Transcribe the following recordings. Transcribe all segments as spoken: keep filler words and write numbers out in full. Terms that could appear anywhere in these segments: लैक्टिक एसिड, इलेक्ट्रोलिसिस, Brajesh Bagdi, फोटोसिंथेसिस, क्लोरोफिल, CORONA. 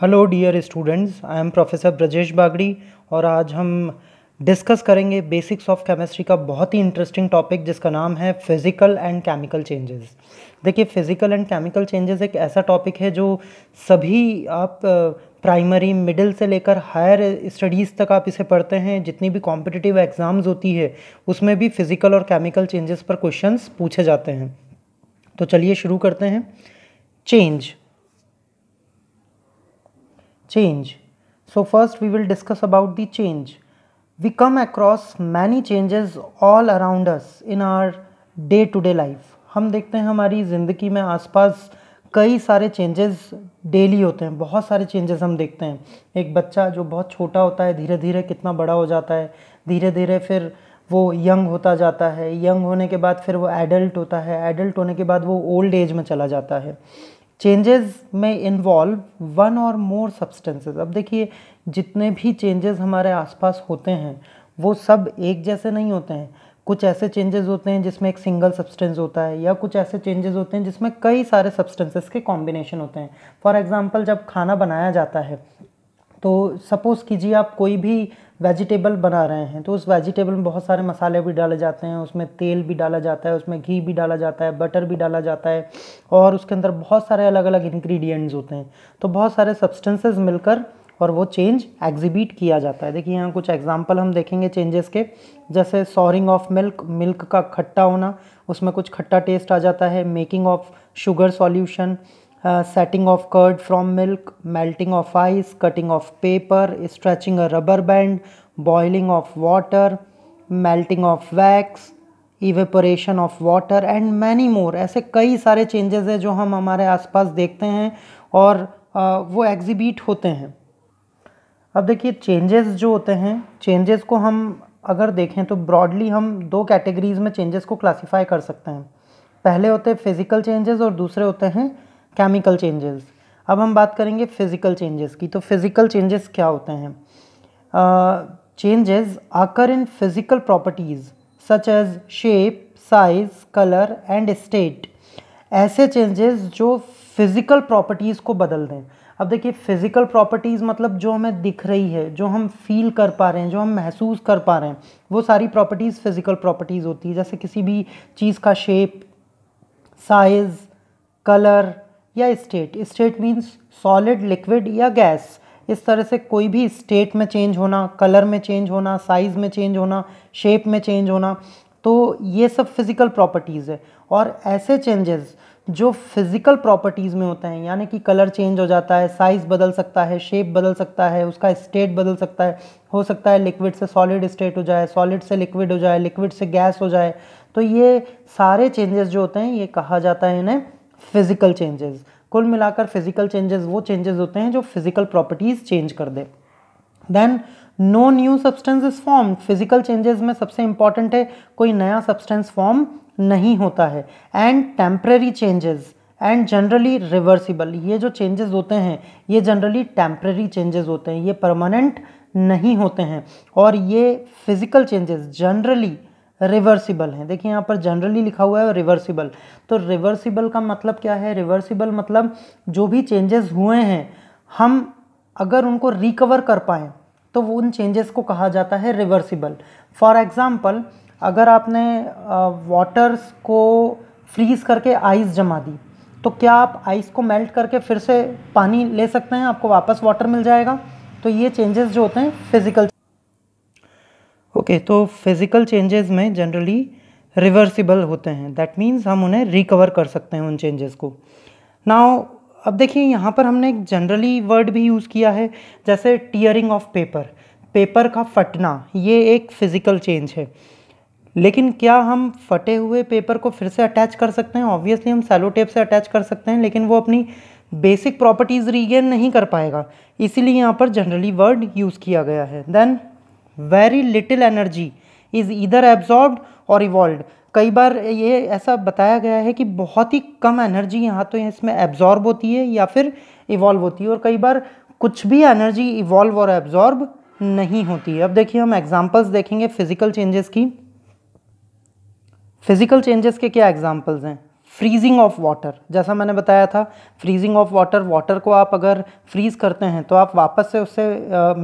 Hello dear students, I am professor Brajesh Bagri और आज हम डिस्कस करेंगे बेसिक्स ऑफ केमिस्ट्री का बहुत ही इंटरेस्टिंग टॉपिक जिसका नाम है फिज़िकल एंड केमिकल चेंजेस। देखिए, फिज़िकल एंड केमिकल चेंजेस एक ऐसा टॉपिक है जो सभी आप प्राइमरी, मिडिल से लेकर हायर स्टडीज़ तक आप इसे पढ़ते हैं। जितनी भी कॉम्पिटिटिव एग्ज़ाम्स होती है उसमें भी फिज़िकल और केमिकल चेंजेस पर क्वेश्चंस पूछे जाते हैं। तो चलिए शुरू करते हैं। Change change so first we will discuss about the change. We come across many changes all around us in our day to day life. हम देखते हैं हमारी ज़िंदगी में आसपास कई सारे changes daily होते हैं, बहुत सारे changes हम देखते हैं। एक बच्चा जो बहुत छोटा होता है धीरे धीरे कितना बड़ा हो जाता है, धीरे धीरे फिर वो यंग होता जाता है, यंग होने के बाद फिर वो एडल्ट होता है, एडल्ट होने के बाद वो ओल्ड एज में चला जाता है। चेंजेस में इन्वॉल्व वन और मोर सब्सटेंसेस। अब देखिए, जितने भी चेंजेस हमारे आसपास होते हैं वो सब एक जैसे नहीं होते हैं। कुछ ऐसे चेंजेस होते हैं जिसमें एक सिंगल सब्सटेंस होता है, या कुछ ऐसे चेंजेस होते हैं जिसमें कई सारे सब्सटेंसेस के कॉम्बिनेशन होते हैं। फॉर एग्जांपल, जब खाना बनाया जाता है तो सपोज़ कीजिए आप कोई भी वेजिटेबल बना रहे हैं तो उस वेजिटेबल में बहुत सारे मसाले भी डाले जाते हैं, उसमें तेल भी डाला जाता है, उसमें घी भी डाला जाता है, बटर भी डाला जाता है और उसके अंदर बहुत सारे अलग अलग इंग्रेडिएंट्स होते हैं। तो बहुत सारे सब्सटेंसेस मिलकर और वो चेंज एग्जिबिट किया जाता है। देखिए, यहाँ कुछ एग्जांपल हम देखेंगे चेंजेस के, जैसे सॉरिंग ऑफ मिल्क, मिल्क का खट्टा होना, उसमें कुछ खट्टा टेस्ट आ जाता है। Making of sugar solution, setting of curd from milk, melting of ice, cutting of paper, stretching a rubber band, boiling of water, melting of wax, evaporation of water and many more. ऐसे कई सारे changes हैं जो हम हमारे आसपास देखते हैं और आ, वो एग्जिबिट होते हैं। अब देखिए, चेंजेस जो होते हैं, चेंजेस को हम अगर देखें तो ब्रॉडली हम दो कैटेगरीज में चेंजेस को क्लासीफाई कर सकते हैं। पहले होते हैं फिज़िकल चेंजेस और दूसरे होते हैं केमिकल चेंजेस। अब हम बात करेंगे फिज़िकल चेंजेस की। तो फिज़िकल चेंजेस क्या होते हैं? चेंजेस आकर in physical properties such as shape, size, colour and state. ऐसे चेंजेस जो फिज़िकल प्रॉपर्टीज़ को बदल दें। अब देखिए, फिज़िकल प्रॉपर्टीज़ मतलब जो हमें दिख रही है, जो हम फील कर पा रहे हैं, जो हम महसूस कर पा रहे हैं, वो सारी प्रॉपर्टीज़ फिज़िकल प्रॉपर्टीज़ होती है। जैसे किसी भी चीज़ का शेप, साइज़, कलर या state. State means solid, liquid या गैस। इस तरह से कोई भी स्टेट में चेंज होना, कलर में चेंज होना, साइज़ में चेंज होना, शेप में चेंज होना, तो ये सब फिज़िकल प्रॉपर्टीज़ है। और ऐसे चेंजेस जो फिज़िकल प्रॉपर्टीज़ में होते हैं, यानी कि कलर चेंज हो जाता है, साइज़ बदल सकता है, शेप बदल सकता है, उसका स्टेट बदल सकता है, हो सकता है लिक्विड से सॉलिड स्टेट हो जाए, सॉलिड से लिक्विड हो जाए, लिक्विड से गैस हो जाए, तो ये सारे चेंजेस जो होते हैं ये कहा जाता है इन्हें फिज़िकल चेंजेस। कुल मिलाकर फिज़िकल चेंजेस वो चेंजेस होते हैं जो फिज़िकल प्रॉपर्टीज़ चेंज कर दे। Then no new substance is form. Physical changes में सबसे इम्पॉर्टेंट है कोई नया सब्सटेंस फॉर्म नहीं होता है। And temporary changes and generally reversible. ये जो चेंजेस होते हैं ये जनरली टेम्प्रेरी चेंजेस होते हैं, ये परमानेंट नहीं होते हैं। और ये फिज़िकल चेंजेस जनरली रिवर्सिबल हैं। देखिए, यहाँ पर जनरली लिखा हुआ है रिवर्सिबल। तो रिवर्सिबल का मतलब क्या है? रिवर्सिबल मतलब जो भी चेंजेस हुए हैं हम अगर उनको रिकवर कर पाएँ तो वो उन चेंजेस को कहा जाता है रिवर्सिबल। फॉर एग्जांपल, अगर आपने वाटर्स को फ्रीज़ करके आइस जमा दी तो क्या आप आइस को मेल्ट करके फिर से पानी ले सकते हैं? आपको वापस वाटर मिल जाएगा। तो ये चेंजेस जो होते हैं फिज़िकल। ओके okay, तो फिज़िकल चेंजेस में जनरली रिवर्सिबल होते हैं। दैट मीन्स हम उन्हें रिकवर कर सकते हैं उन चेंजेस को। नाउ अब देखिए, यहाँ पर हमने एक जनरली वर्ड भी यूज़ किया है, जैसे टियरिंग ऑफ पेपर, पेपर का फटना, ये एक फिज़िकल चेंज है। लेकिन क्या हम फटे हुए पेपर को फिर से अटैच कर सकते हैं? ऑब्वियसली हम सेलो टेप से अटैच कर सकते हैं, लेकिन वो अपनी बेसिक प्रॉपर्टीज़ रीगेन नहीं कर पाएगा, इसीलिए यहाँ पर जनरली वर्ड यूज़ किया गया है। Then very little energy is either absorbed और इवॉल्व। कई बार ये ऐसा बताया गया है कि बहुत ही कम एनर्जी यहाँ तो इसमें एब्जॉर्ब होती है या फिर इवॉल्व होती है, और कई बार कुछ भी एनर्जी इवॉल्व और एब्जॉर्ब नहीं होती है। अब देखिए, हम एग्जांपल्स देखेंगे फिज़िकल चेंजेस की। फिज़िकल चेंजेस के क्या एग्जांपल्स हैं? फ्रीजिंग ऑफ वाटर, जैसा मैंने बताया था फ्रीजिंग ऑफ वाटर, वाटर को आप अगर फ्रीज़ करते हैं तो आप वापस से उसे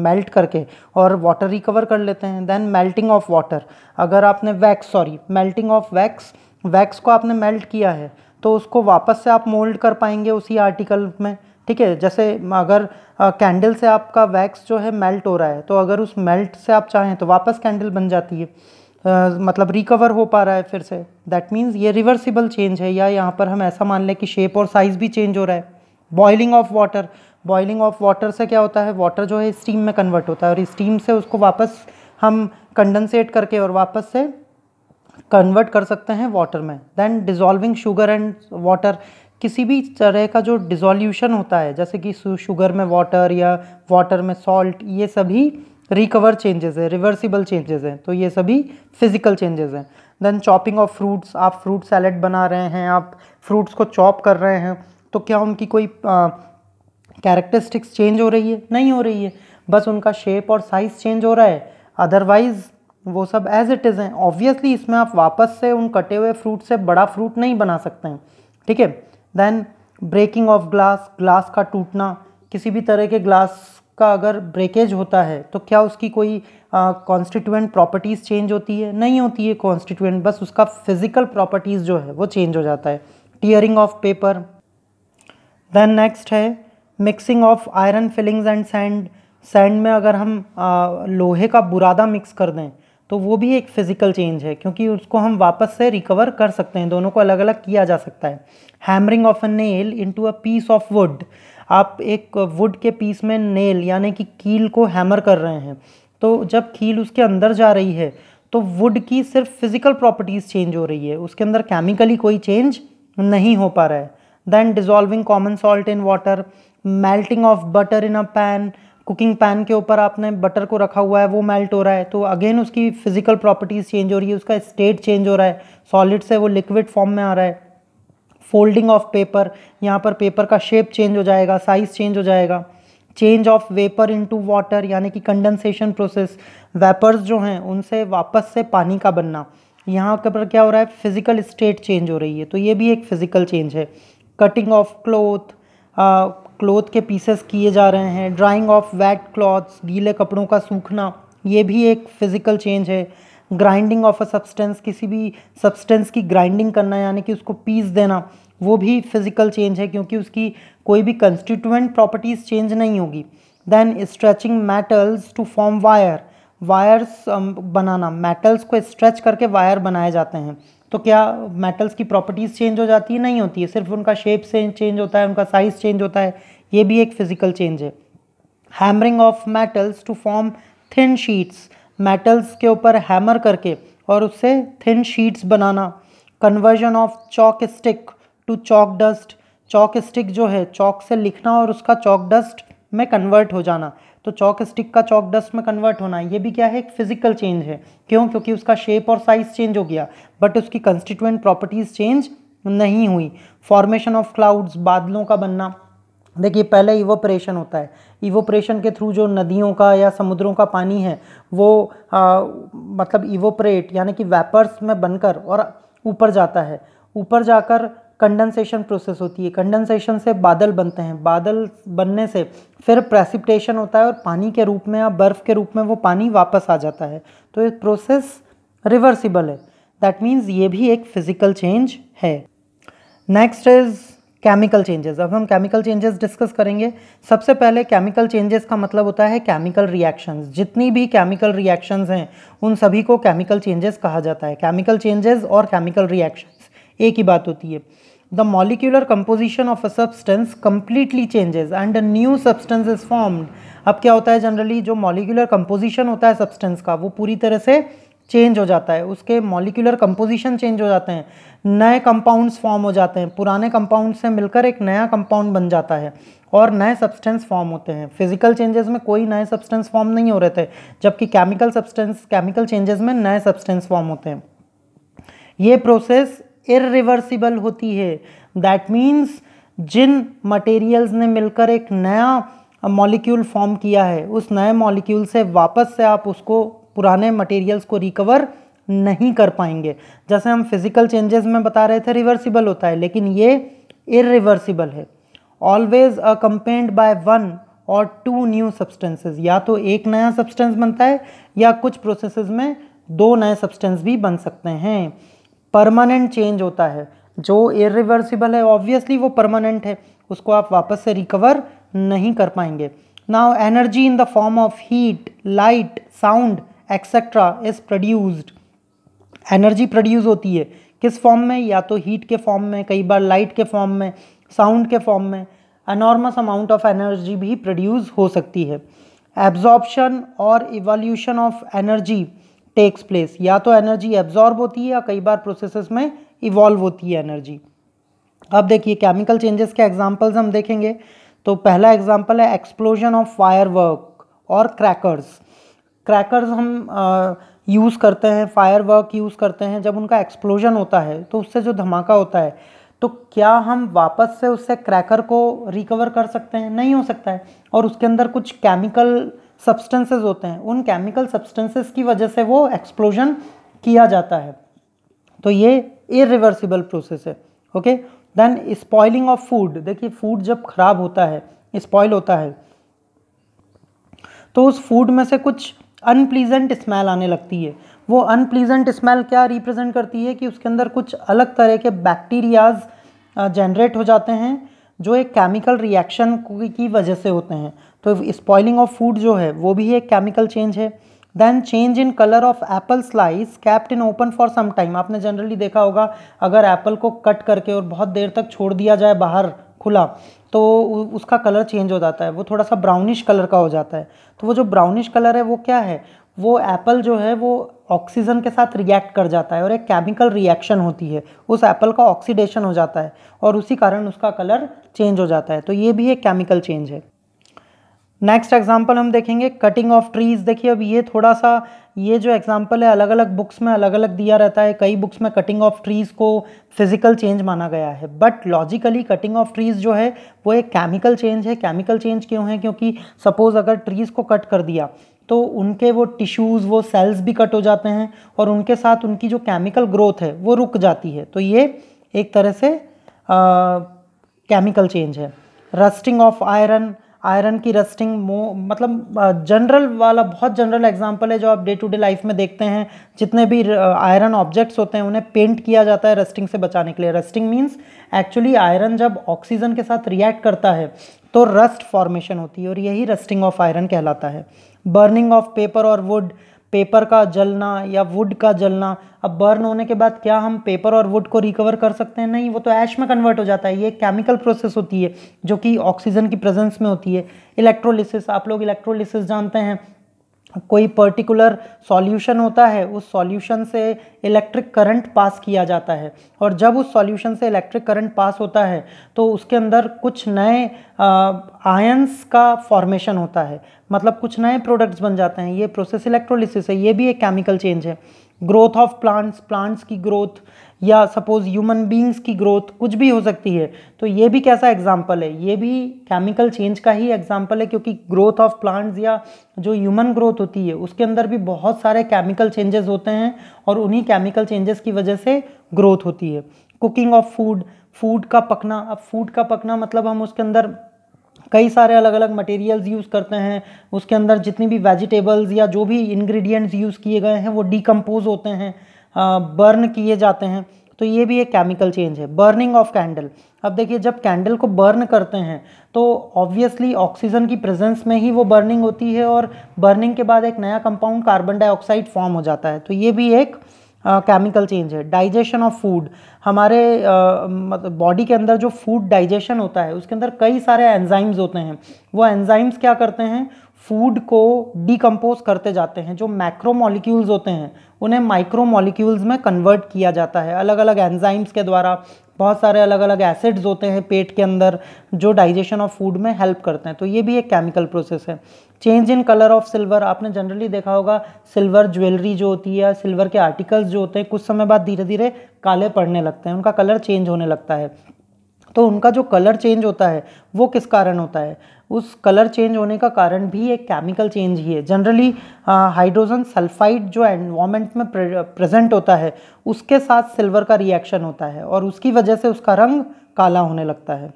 मेल्ट uh, करके और वाटर रिकवर कर लेते हैं। देन मेल्टिंग ऑफ वाटर, अगर आपने wax sorry melting of wax wax को आपने मेल्ट किया है तो उसको वापस से आप मोल्ड कर पाएंगे उसी आर्टिकल में, ठीक है। जैसे अगर कैंडल से आपका वैक्स जो है मेल्ट हो रहा है तो अगर उस मेल्ट से आप चाहें तो वापस कैंडल बन जाती है, Uh, मतलब रिकवर हो पा रहा है फिर से। दैट मीन्स ये रिवर्सिबल चेंज है, या यहाँ पर हम ऐसा मान लें कि शेप और साइज़ भी चेंज हो रहा है। Boiling of water, boiling of water से क्या होता है, वाटर जो है स्टीम में कन्वर्ट होता है और स्टीम से उसको वापस हम कंडेंसेट करके और वापस से कन्वर्ट कर सकते हैं वाटर में। Then dissolving sugar and water, किसी भी तरह का जो डिजोल्यूशन होता है जैसे कि शुगर में वाटर या वाटर में सॉल्ट, ये सभी रिकवर चेंजेस है, रिवर्सिबल चेंजेस हैं, तो ये सभी फिजिकल चेंजेस हैं। देन चॉपिंग ऑफ फ्रूट्स, आप फ्रूट सैलेड बना रहे हैं, आप फ्रूट्स को चॉप कर रहे हैं तो क्या उनकी कोई कैरेक्टरिस्टिक्स चेंज हो रही है? नहीं हो रही है, बस उनका शेप और साइज़ चेंज हो रहा है, अदरवाइज वो सब एज इट इज़ हैं। ऑब्वियसली इसमें आप वापस से उन कटे हुए फ्रूट से बड़ा फ्रूट नहीं बना सकते हैं, ठीक है। Then breaking of glass, glass का टूटना, किसी भी तरह के ग्लास का अगर ब्रेकेज होता है तो क्या उसकी कोई कॉन्स्टिट्यूएंट प्रॉपर्टीज़ चेंज होती है? नहीं होती है कॉन्स्टिट्यूएंट, बस उसका फिजिकल प्रॉपर्टीज़ जो है वो चेंज हो जाता है। Tearing of paper. Then next है mixing of iron filings and sand, sand में अगर हम आ, लोहे का बुरादा मिक्स कर दें तो वो भी एक फ़िज़िकल चेंज है, क्योंकि उसको हम वापस से रिकवर कर सकते हैं, दोनों को अलग अलग किया जा सकता है। Hammering of a nail into a piece of wood, आप एक वुड के पीस में नेल यानी कि कील को हैमर कर रहे हैं, तो जब कील उसके अंदर जा रही है तो वुड की सिर्फ फिज़िकल प्रॉपर्टीज़ चेंज हो रही है, उसके अंदर केमिकली कोई चेंज नहीं हो पा रहा है। Then dissolving common salt in water, melting of butter in a pan, cooking pan के ऊपर आपने बटर को रखा हुआ है वो मेल्ट हो रहा है तो अगेन उसकी फ़िज़िकल प्रॉपर्टीज़ चेंज हो रही है, उसका स्टेट चेंज हो रहा है, सॉलिड से वो लिक्विड फॉर्म में आ रहा है। फोल्डिंग ऑफ पेपर, यहाँ पर पेपर का शेप चेंज हो जाएगा, साइज़ चेंज हो जाएगा। Change of vapour into water यानी कि कंडेंसेशन प्रोसेस, वेपर्स जो हैं उनसे वापस से पानी का बनना, यहाँ पर क्या हो रहा है फिज़िकल स्टेट चेंज हो रही है, तो ये भी एक फ़िज़िकल चेंज है। कटिंग ऑफ क्लोथ, क्लोथ के पीसेस किए जा रहे हैं। ड्राइंग ऑफ वेट क्लॉथ्स, गीले कपड़ों का सूखना, ये भी एक फ़िज़िकल चेंज है। ग्राइंडिंग ऑफ अ सब्सटेंस, किसी भी सब्सटेंस की ग्राइंडिंग करना यानी कि उसको पीस देना, वो भी फिज़िकल चेंज है, क्योंकि उसकी कोई भी कंस्टिट्यूएंट प्रॉपर्टीज़ चेंज नहीं होगी। Then stretching metals to form wire, wires बनाना, मेटल्स को स्ट्रेच करके वायर बनाए जाते हैं, तो क्या मेटल्स की प्रॉपर्टीज़ चेंज हो जाती है? नहीं होती है, सिर्फ उनका शेप से चेंज होता है, उनका साइज़ चेंज होता है, ये भी एक फ़िज़िकल चेंज है। Hammering of metals to form thin sheets, metals के ऊपर हैमर करके और उससे थिन शीट्स बनाना। Conversion of chalk stick to chalk dust, chalk stick जो है चॉक से लिखना और उसका चॉक डस्ट में कन्वर्ट हो जाना, तो चॉक स्टिक का चॉक डस्ट में कन्वर्ट होना, ये भी क्या है एक फिज़िकल चेंज है। क्यों? क्योंकि उसका शेप और साइज़ चेंज हो गया बट उसकी कंस्टिट्यूएंट प्रॉपर्टीज़ चेंज नहीं हुई। फॉर्मेशन ऑफ क्लाउड्स, बादलों का बनना, देखिए पहले इवोपरेशन होता है, इवोपरेशन के थ्रू जो नदियों का या समुद्रों का पानी है वो आ, मतलब इवोपरेट यानी कि वेपर्स में बनकर और ऊपर जाता है, ऊपर जाकर कंडेंसेशन प्रोसेस होती है, कंडेंसेशन से बादल बनते हैं, बादल बनने से फिर प्रेसिपिटेशन होता है और पानी के रूप में या बर्फ़ के रूप में वो पानी वापस आ जाता है, तो ये प्रोसेस रिवर्सिबल है। दैट मीन्स ये भी एक फिज़िकल चेंज है। Next is chemical changes. अब हम केमिकल चेंजेस डिस्कस करेंगे। सबसे पहले केमिकल चेंजेस का मतलब होता है केमिकल रिएक्शंस, जितनी भी केमिकल रिएक्शंस हैं उन सभी को केमिकल चेंजेस कहा जाता है। केमिकल चेंजेस और केमिकल रिएक्शंस एक ही बात होती है। The molecular composition of a substance completely changes and a new substance is formed. अब क्या होता है, जनरली जो मॉलिक्यूलर कंपोजिशन होता है सब्सटेंस का वो पूरी तरह से चेंज हो जाता है, उसके मॉलिक्यूलर कंपोजिशन चेंज हो जाते हैं, नए कंपाउंड्स फॉर्म हो जाते हैं, पुराने कंपाउंड से मिलकर एक नया कंपाउंड बन जाता है और नए सब्सटेंस फॉर्म होते हैं। फिजिकल चेंजेस में कोई नए सब्सटेंस फॉर्म नहीं हो रहे थे, जबकि केमिकल सब्सटेंस केमिकल चेंजेस में नए सब्सटेंस फॉर्म होते हैं। ये प्रोसेस इरिवर्सिबल होती है। दैट मीन्स जिन मटेरियल्स ने मिलकर एक नया मॉलिक्यूल फॉर्म किया है उस नए मॉलिक्यूल से वापस से आप उसको पुराने मटेरियल्स को रिकवर नहीं कर पाएंगे। जैसे हम फिजिकल चेंजेस में बता रहे थे रिवर्सिबल होता है, लेकिन ये इरिवर्सिबल है। ऑलवेज अकम्पेन्ड बाय वन और टू न्यू सब्सटेंसेस, या तो एक नया सब्सटेंस बनता है या कुछ प्रोसेसेस में दो नए सब्सटेंस भी बन सकते हैं। परमानेंट चेंज होता है, जो इरिवर्सिबल है ऑब्वियसली वो परमानेंट है, उसको आप वापस से रिकवर नहीं कर पाएंगे। Now energy in the form of heat, light, sound etcetera is produced. Energy produce होती है किस फॉर्म में, या तो हीट के फॉर्म में, कई बार लाइट के फॉर्म में, साउंड के फॉर्म में। एनॉर्मस अमाउंट ऑफ एनर्जी भी प्रोड्यूस हो सकती है। एब्जॉर्प्शन और evolution of energy takes place, या तो एनर्जी एब्जॉर्ब होती है या कई बार प्रोसेसेस में इवॉल्व होती है एनर्जी। अब देखिए केमिकल चेंजेस के एग्जांपल्स हम देखेंगे, तो पहला एग्जांपल है एक्सप्लोजन ऑफ फायरवर्क और क्रैकर्स। क्रैकर्स हम यूज़ करते हैं, फायरवर्क यूज़ करते हैं, जब उनका एक्सप्लोजन होता है तो उससे जो धमाका होता है, तो क्या हम वापस से उससे क्रैकर को रिकवर कर सकते हैं? नहीं हो सकता है। और उसके अंदर कुछ केमिकल सब्सटेंसेस होते हैं, उन केमिकल सब्सटेंसेस की वजह से वो एक्सप्लोजन किया जाता है, तो ये इरिवर्सिबल प्रोसेस है। Okay, then spoiling of food. देखिए फूड जब खराब होता है, स्पॉइल होता है, तो उस फूड में से कुछ अनप्लीजेंट स्मेल आने लगती है। वो अनप्लीजेंट स्मेल क्या रिप्रेजेंट करती है कि उसके अंदर कुछ अलग तरह के बैक्टीरियाज जनरेट हो जाते हैं जो एक केमिकल रिएक्शन की वजह से होते हैं। तो स्पॉइलिंग ऑफ फूड जो है वो भी एक केमिकल चेंज है। Then change in colour of apple slice kept in open for some time. आपने जनरली देखा होगा अगर एप्पल को कट करके और बहुत देर तक छोड़ दिया जाए बाहर खुला, तो उसका कलर चेंज हो जाता है, वो थोड़ा सा ब्राउनिश कलर का हो जाता है। तो वो जो ब्राउनिश कलर है वो क्या है, वो एप्पल जो है वो ऑक्सीजन के साथ रिएक्ट कर जाता है और एक केमिकल रिएक्शन होती है, उस एप्पल का ऑक्सीडेशन हो जाता है और उसी कारण उसका कलर चेंज हो जाता है, तो ये भी एक केमिकल चेंज है। नेक्स्ट एग्जाम्पल हम देखेंगे कटिंग ऑफ ट्रीज़। देखिए अब ये थोड़ा सा, ये जो एग्जाम्पल है अलग अलग बुक्स में अलग अलग दिया रहता है, कई बुक्स में कटिंग ऑफ ट्रीज़ को फिजिकल चेंज माना गया है, but logically cutting of trees जो है वो एक केमिकल चेंज है। केमिकल चेंज क्यों है? क्योंकि सपोज़ अगर ट्रीज़ को कट कर दिया तो उनके वो टिश्यूज़, वो सेल्स भी कट हो जाते हैं और उनके साथ उनकी जो केमिकल ग्रोथ है वो रुक जाती है, तो ये एक तरह से केमिकल चेंज है। रस्टिंग ऑफ आयरन, आयरन की रस्टिंग, मो मतलब जनरल वाला, बहुत जनरल एग्जांपल है जो आप डे टू डे लाइफ में देखते हैं। जितने भी आयरन ऑब्जेक्ट्स होते हैं उन्हें पेंट किया जाता है रस्टिंग से बचाने के लिए। रस्टिंग मींस एक्चुअली आयरन जब ऑक्सीजन के साथ रिएक्ट करता है तो रस्ट फॉर्मेशन होती है और यही रस्टिंग ऑफ आयरन कहलाता है। बर्निंग ऑफ पेपर और वुड, पेपर का जलना या वुड का जलना। अब बर्न होने के बाद क्या हम पेपर और वुड को रिकवर कर सकते हैं? नहीं, वो तो ऐश में कन्वर्ट हो जाता है। ये केमिकल प्रोसेस होती है जो कि ऑक्सीजन की प्रेजेंस में होती है। इलेक्ट्रोलिसिस, आप लोग इलेक्ट्रोलिसिस जानते हैं, कोई पर्टिकुलर सॉल्यूशन होता है, उस सॉल्यूशन से इलेक्ट्रिक करंट पास किया जाता है और जब उस सॉल्यूशन से इलेक्ट्रिक करंट पास होता है तो उसके अंदर कुछ नए आयंस का फॉर्मेशन होता है, मतलब कुछ नए प्रोडक्ट्स बन जाते हैं। ये प्रोसेस इलेक्ट्रोलिसिस है, ये भी एक केमिकल चेंज है। ग्रोथ ऑफ प्लांट्स, प्लांट्स की ग्रोथ या सपोज ह्यूमन बींग्स की ग्रोथ कुछ भी हो सकती है, तो ये भी कैसा एग्जाम्पल है, ये भी केमिकल चेंज का ही एग्जाम्पल है, क्योंकि ग्रोथ ऑफ प्लांट्स या जो ह्यूमन ग्रोथ होती है उसके अंदर भी बहुत सारे केमिकल चेंजेस होते हैं और उन्हीं केमिकल चेंजेस की वजह से ग्रोथ होती है। कुकिंग ऑफ फूड, फूड का पकना। अब फूड का पकना मतलब हम उसके अंदर कई सारे अलग अलग मटेरियल्स यूज़ करते हैं, उसके अंदर जितनी भी वेजिटेबल्स या जो भी इंग्रेडिएंट्स यूज़ किए गए हैं वो डिकम्पोज होते हैं, बर्न किए जाते हैं, तो ये भी एक केमिकल चेंज है। बर्निंग ऑफ कैंडल, अब देखिए जब कैंडल को बर्न करते हैं तो ऑब्वियसली ऑक्सीजन की प्रेजेंस में ही वो बर्निंग होती है और बर्निंग के बाद एक नया कंपाउंड कार्बन डाइऑक्साइड फॉर्म हो जाता है, तो ये भी एक केमिकल चेंज है। डाइजेशन ऑफ फूड, हमारे मतलब बॉडी के अंदर जो फूड डाइजेशन होता है उसके अंदर कई सारे एंजाइम्स होते हैं, वो एंजाइम्स क्या करते हैं, फूड को डिकम्पोज करते जाते हैं। जो मैक्रो मॉलिक्यूल्स होते हैं उन्हें माइक्रो मॉलिक्यूल्स में कन्वर्ट किया जाता है अलग अलग एंजाइम्स के द्वारा। बहुत सारे अलग अलग एसिड्स होते हैं पेट के अंदर जो डाइजेशन ऑफ फूड में हेल्प करते हैं, तो ये भी एक केमिकल प्रोसेस है। Change in colour of silver, आपने जनरली देखा होगा सिल्वर ज्वेलरी जो होती है, सिल्वर के आर्टिकल्स जो होते हैं कुछ समय बाद धीरे धीरे काले पड़ने लगते हैं, उनका कलर चेंज होने लगता है, तो उनका जो कलर चेंज होता है वो किस कारण होता है? उस कलर चेंज होने का कारण भी एक केमिकल चेंज ही है। जनरली हाइड्रोजन सल्फाइड जो एनवायरमेंट में प्रेजेंट होता है उसके साथ सिल्वर का रिएक्शन होता है और उसकी वजह से उसका रंग काला होने लगता है।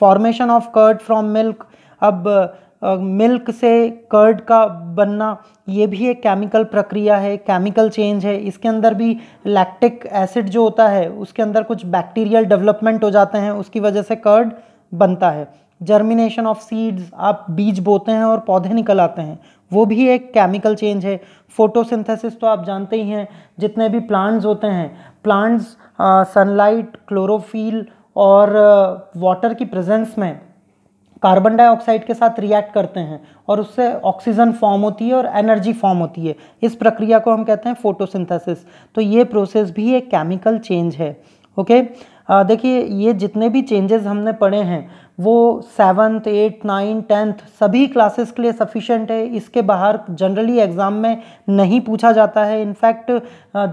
Formation of curd from milk, अब मिल्क uh, से कर्ड का बनना ये भी एक केमिकल प्रक्रिया है, केमिकल चेंज है। इसके अंदर भी लैक्टिक एसिड जो होता है उसके अंदर कुछ बैक्टीरियल डेवलपमेंट हो जाते हैं, उसकी वजह से कर्ड बनता है। जर्मिनेशन ऑफ सीड्स, आप बीज बोते हैं और पौधे निकल आते हैं, वो भी एक केमिकल चेंज है। फोटोसिंथेसिस तो आप जानते ही हैं, जितने भी प्लांट्स होते हैं, प्लांट्स सनलाइट, क्लोरोफिल और वाटर की प्रेजेंस में कार्बन डाइऑक्साइड के साथ रिएक्ट करते हैं और उससे ऑक्सीजन फॉर्म होती है और एनर्जी फॉर्म होती है। इस प्रक्रिया को हम कहते हैं फोटोसिंथेसिस। तो ये प्रोसेस भी एक केमिकल चेंज है। ओके, देखिए ये जितने भी चेंजेस हमने पढ़े हैं वो सेवन्थ एट्थ नाइन्थ टेंथ सभी क्लासेस के लिए सफिशेंट है। इसके बाहर जनरली एग्ज़ाम में नहीं पूछा जाता है। इनफैक्ट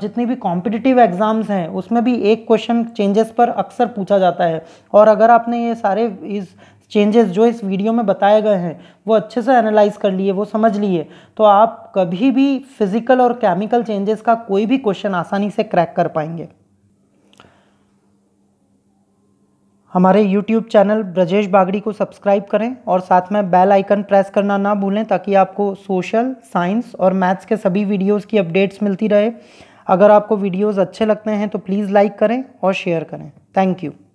जितनी भी कॉम्पिटिटिव एग्ज़ाम्स हैं उसमें भी एक क्वेश्चन चेंजेस पर अक्सर पूछा जाता है। और अगर आपने ये सारे इस चेंजेस जो इस वीडियो में बताए गए हैं वो अच्छे से एनालाइज कर लिए, वो समझ लिए, तो आप कभी भी फिजिकल और केमिकल चेंजेस का कोई भी क्वेश्चन आसानी से क्रैक कर पाएंगे। हमारे यूट्यूब चैनल ब्रजेश बागड़ी को सब्सक्राइब करें और साथ में बेल आइकन प्रेस करना ना भूलें ताकि आपको सोशल, साइंस और मैथ्स के सभी वीडियोज़ की अपडेट्स मिलती रहे। अगर आपको वीडियोज़ अच्छे लगते हैं तो प्लीज़ लाइक करें और शेयर करें। Thank you.